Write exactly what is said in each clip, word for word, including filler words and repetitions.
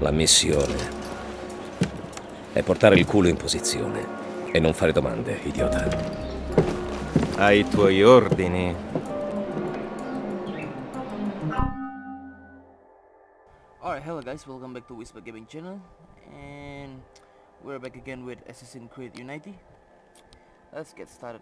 La missione è portare il culo in posizione e non fare domande, idiota. Ai tuoi ordini. Alright, hello guys, welcome back to Whisper Gaming Channel. And we're back again with Assassin's Creed Unity. Let's get started.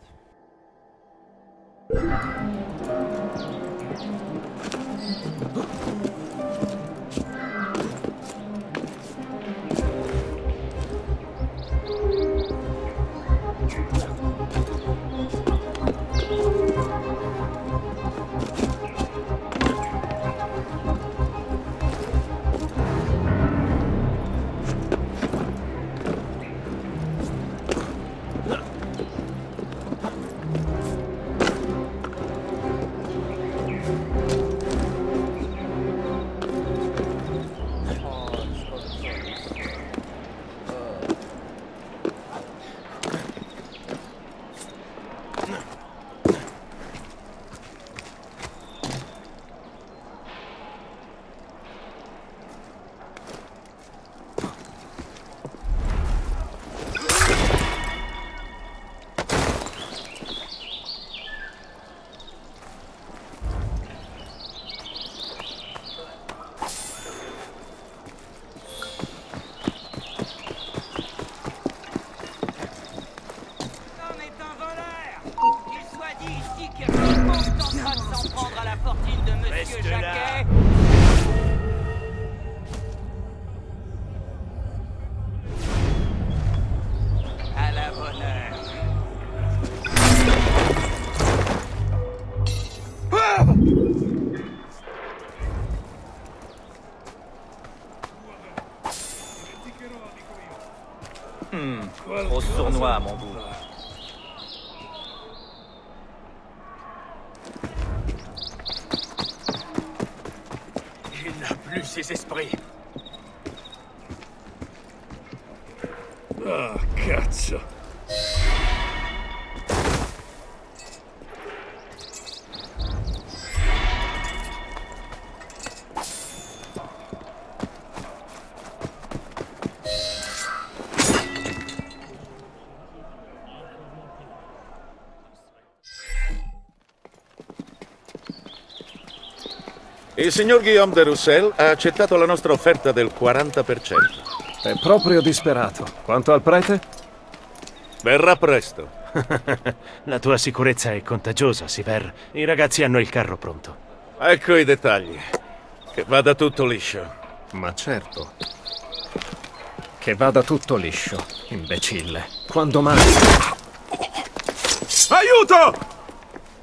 Trop sournois, mon bout. Il n'a plus ses esprits. Ah, cazzo. Il signor Guillaume de Roussel ha accettato la nostra offerta del quaranta per cento. È proprio disperato. Quanto al prete? Verrà presto. La tua sicurezza è contagiosa, Siver. I ragazzi hanno il carro pronto. Ecco i dettagli. Che vada tutto liscio. Ma certo. Che vada tutto liscio, imbecille. Quando mai? Aiuto!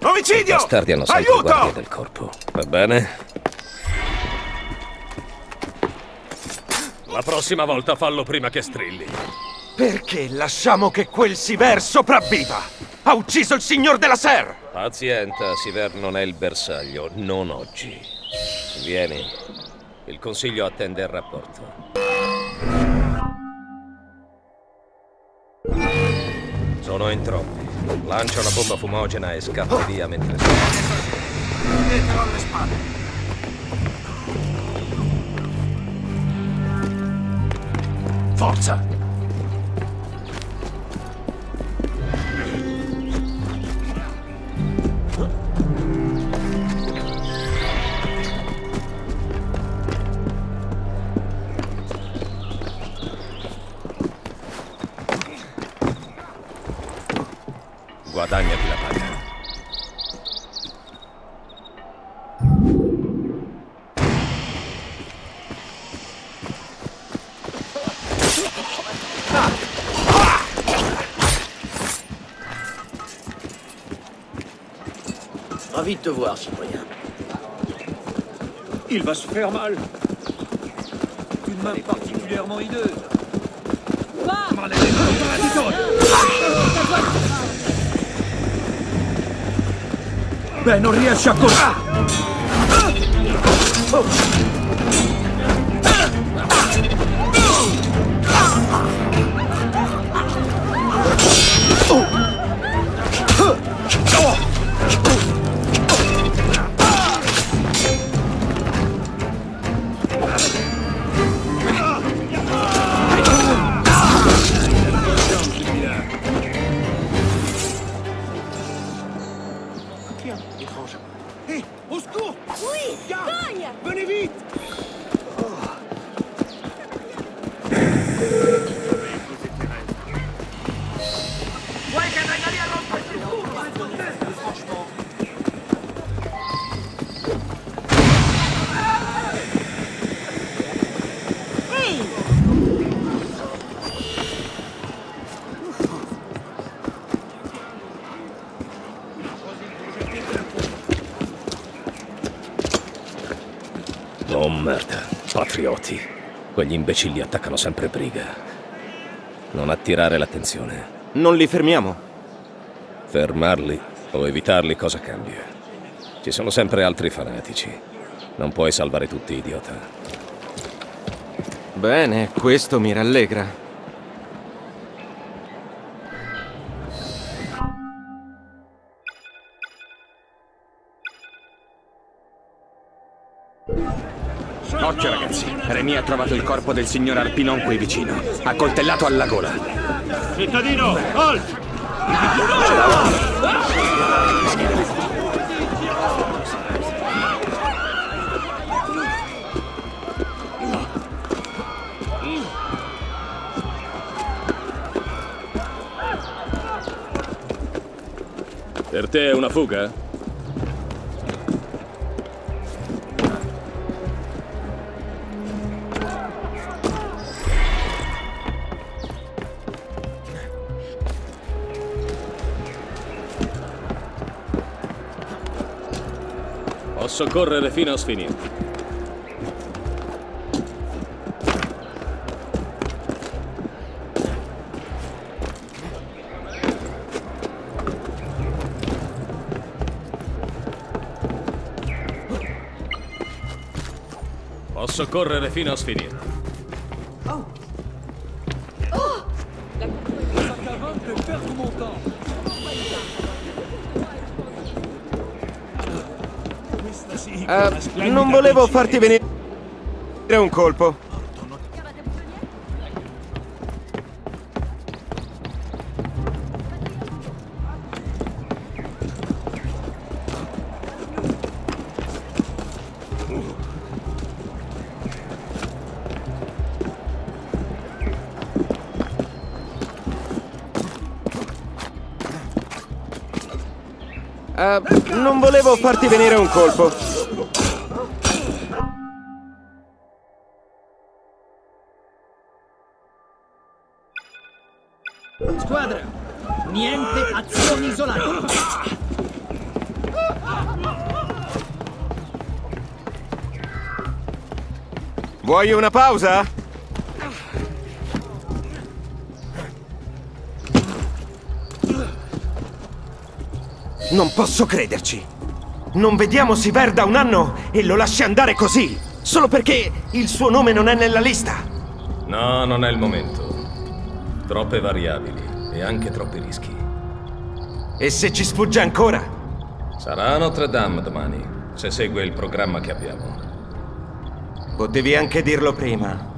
Omicidio! I bastardi hanno salto le guardie del corpo. Va bene? La prossima volta fallo prima che strilli. Perché lasciamo che quel Siver sopravviva? Ha ucciso il signor della Sera! Pazienza, Siver non è il bersaglio, non oggi. Vieni, il consiglio attende il rapporto. Sono in troppi. Lancia una bomba fumogena e scappa via mentre stai. Dietro alle spalle. Forza! Guadagnati la paga. Ravi de te voir, citoyen. Il va se faire mal. Une main particulièrement hideuse. Bah Beh, non riesce a correre. Oh. patrioti. Quegli imbecilli attaccano sempre Briga. Non attirare l'attenzione. Non li fermiamo? Fermarli o evitarli cosa cambia? Ci sono sempre altri fanatici. Non puoi salvare tutti, idiota. Bene, questo mi rallegra. Occhio ragazzi, Remy ha trovato il corpo del signor Arpinon qui vicino. Accoltellato alla gola. Cittadino, halt! Per te è una fuga? Posso correre fino a sfinirti. Posso correre fino a sfinirti. Oh. Oh. Uh, non volevo farti venire un colpo. Uh, non volevo farti venire un colpo. Vuoi una pausa? Non posso crederci. Non vediamo Siver da un anno e lo lasci andare così, solo perché il suo nome non è nella lista. No, non è il momento. Troppe variabili e anche troppi rischi. E se ci sfugge ancora? Sarà a Notre Dame domani, se segue il programma che abbiamo. Potevi anche dirlo prima.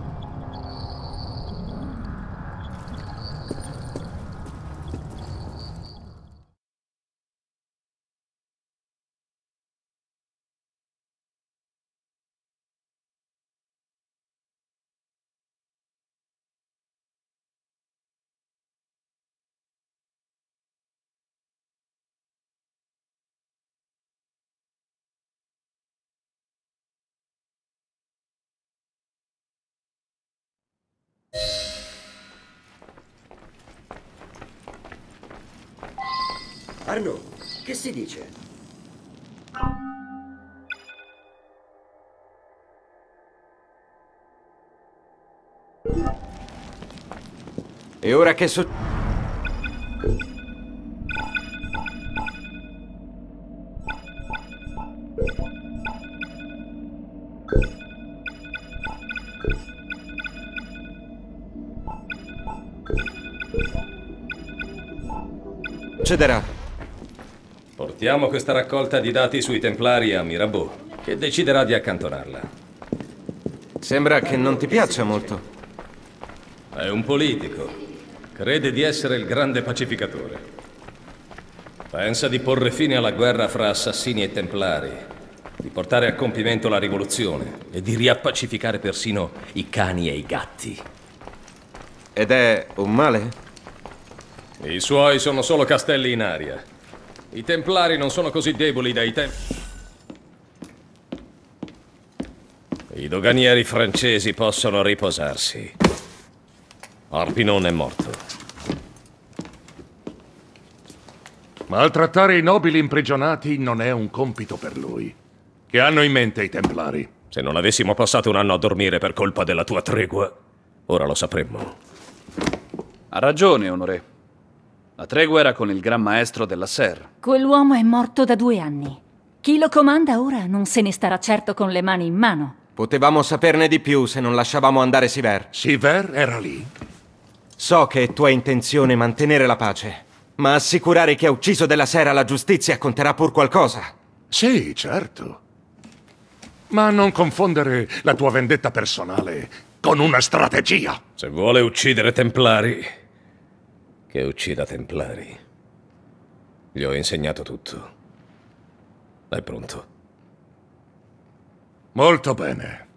Arnaud, che si dice? E ora che so... Succederà. Portiamo questa raccolta di dati sui Templari a Mirabeau, che deciderà di accantonarla. Sembra che non ti piaccia molto. È un politico. Crede di essere il grande pacificatore. Pensa di porre fine alla guerra fra assassini e Templari, di portare a compimento la rivoluzione e di riappacificare persino i cani e i gatti. Ed è un male? I suoi sono solo castelli in aria. I Templari non sono così deboli dai tempi. I doganieri francesi possono riposarsi. Arpinon è morto. Maltrattare i nobili imprigionati non è un compito per lui. Che hanno in mente i Templari? Se non avessimo passato un anno a dormire per colpa della tua tregua, ora lo sapremmo. Ha ragione, onore. La tregua era con il Gran Maestro della Sera. Quell'uomo è morto da due anni. Chi lo comanda ora non se ne starà certo con le mani in mano. Potevamo saperne di più se non lasciavamo andare Siver. Siver era lì. So che è tua intenzione mantenere la pace, ma assicurare chi ha ucciso della Sera la giustizia conterà pur qualcosa. Sì, certo. Ma non confondere la tua vendetta personale con una strategia. Se vuole uccidere Templari, che uccida Templari. Gli ho insegnato tutto. È pronto. Molto bene.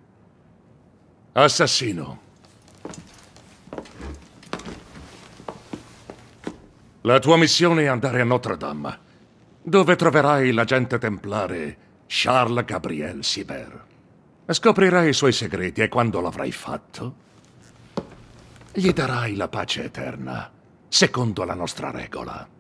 Assassino. La tua missione è andare a Notre Dame, dove troverai l'agente templare Charles Gabriel Siebert. Scoprirai i suoi segreti e quando l'avrai fatto, gli darai la pace eterna, secondo la nostra regola.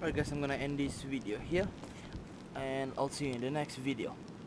Alright guys, I'm gonna end this video here and I'll see you in the next video.